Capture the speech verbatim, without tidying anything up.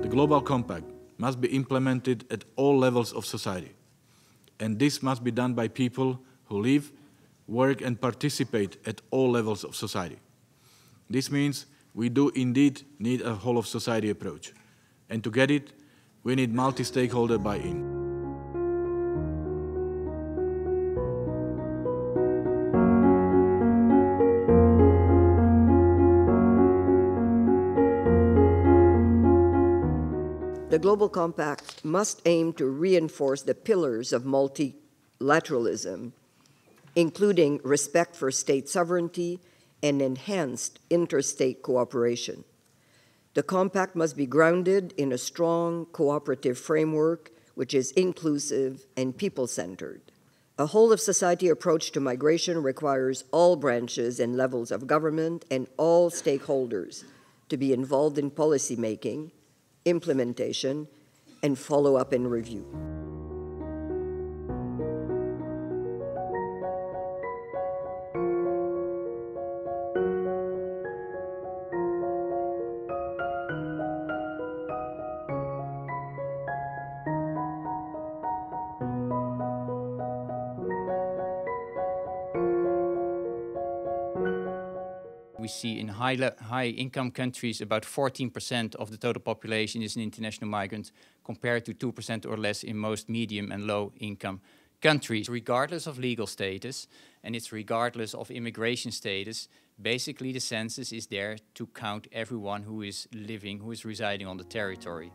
The Global Compact must be implemented at all levels of society, and this must be done by people who live, work and participate at all levels of society. This means we do indeed need a whole-of-society approach, and to get it, we need multi-stakeholder buy-in. The Global Compact must aim to reinforce the pillars of multilateralism, including respect for state sovereignty and enhanced interstate cooperation. The Compact must be grounded in a strong cooperative framework which is inclusive and people-centered. A whole-of-society approach to migration requires all branches and levels of government and all stakeholders to be involved in policymaking, implementation, and follow-up and review. We see in high, high income countries about fourteen percent of the total population is an international migrant, compared to two percent or less in most medium and low income countries. Regardless of legal status, and it's regardless of immigration status, basically the census is there to count everyone who is living, who is residing on the territory.